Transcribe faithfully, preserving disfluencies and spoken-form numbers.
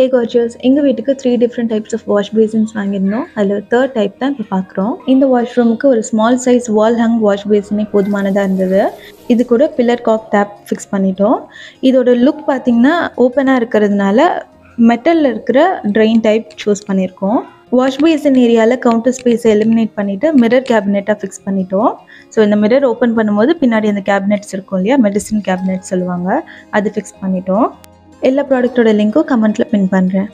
Hey gorgeous, எங்க வீட்டுக்கு three different types of wash basins வாங்கிருந்தோம். அதுல third type தான் இப்ப பார்க்குறோம். இந்த washroomக்கு ஒரு small size wall hung wash basin போதுமானதா இருந்தது. இது கூட pillar cock tap fix பண்ணிட்டோம். இதோட லுக் பாத்தீங்கன்னா ஓபனா இருக்குறதுனால மெட்டல்ல இருக்குற drain type choose பண்ணிருக்கோம். Wash basin ஏரியால counter space eliminate பண்ணிட்டு mirror cabinet fix பண்ணிட்டோம். So இந்த mirror open பண்ணும்போது பின்னாடி அந்த cabinets இருக்கும் இல்லையா, medicine cabinet சொல்லுவாங்க, அது fix பண்ணிட்டோம். எல்லா ப்ராடக்ட்டோட லிங்க்கும் கமெண்ட்ல பின் பண்றேன்.